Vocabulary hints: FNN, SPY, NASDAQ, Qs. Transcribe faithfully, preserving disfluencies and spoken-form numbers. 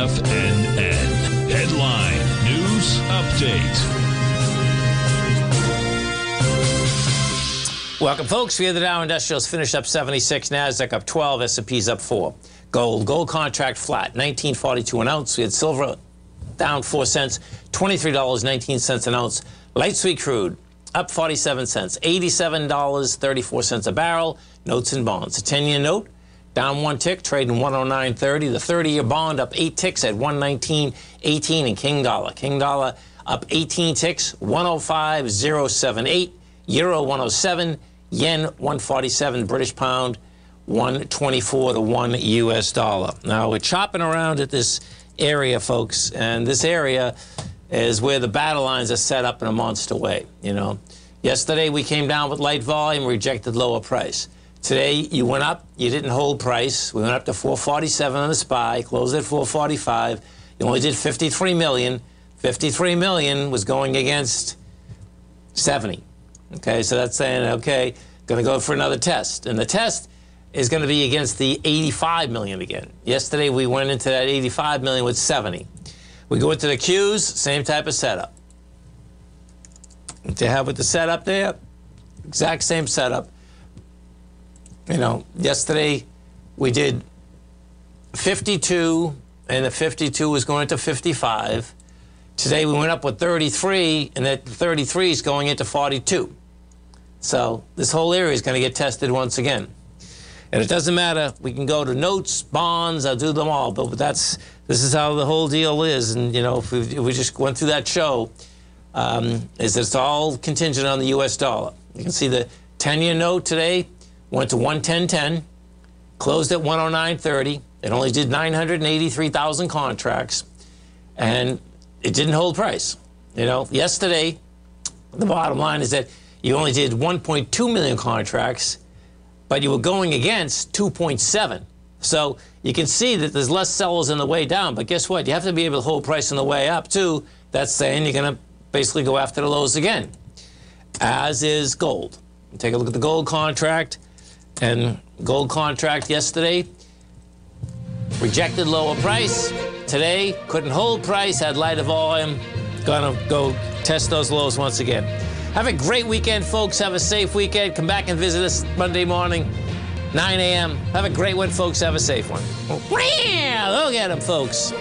F N N. Headline News Update. Welcome, folks. We have the Dow Industrials finished up seventy-six, NASDAQ up twelve, S and P's up four. Gold, gold contract flat, nineteen forty-two an ounce. We had silver down four cents, twenty-three dollars and nineteen cents an ounce. Light sweet crude up forty-seven cents, eighty-seven dollars and thirty-four cents a barrel. Notes and bonds. A ten-year note down one tick, trading one oh nine thirty. The thirty-year bond up eight ticks at one nineteen eighteen. And King dollar. King dollar up eighteen ticks, one oh five point oh seven eight. Euro one oh seven. Yen one forty-seven. British pound one twenty-four to one U S dollar. Now we're chopping around at this area, folks, and this area is where the battle lines are set up in a monster way. You know, yesterday we came down with light volume, rejected lower price. Today, you went up, you didn't hold price. We went up to four forty-seven on the S P Y, closed at four forty-five. You only did fifty-three million. fifty-three million was going against seventy. Okay, so that's saying, okay, gonna go for another test. And the test is gonna be against the eighty-five million again. Yesterday, we went into that eighty-five million with seventy. We go into the Qs, same type of setup. What they have with the setup there, exact same setup. You know, yesterday we did fifty-two, and the fifty-two was going to fifty-five. Today we went up with thirty-three, and that thirty-three is going into forty-two. So this whole area is going to get tested once again. And it doesn't matter. We can go to notes, bonds, I'll do them all. But that's, this is how the whole deal is. And, you know, if we, if we just went through that show, um, is it's all contingent on the U S dollar. You can see the ten-year note today went to one ten ten, closed at one oh nine thirty. It only did nine hundred eighty-three thousand contracts, and it didn't hold price. You know, yesterday, the bottom line is that you only did one point two million contracts, but you were going against two point seven. So you can see that there's less sellers on the way down, but guess what? You have to be able to hold price on the way up too. That's saying you're gonna basically go after the lows again, as is gold. Take a look at the gold contract. And gold contract yesterday, rejected lower price. Today, couldn't hold price, had lighter volume. Gonna go test those lows once again. Have a great weekend, folks. Have a safe weekend. Come back and visit us Monday morning, nine A M Have a great one, folks. Have a safe one. Wow, look at them, folks.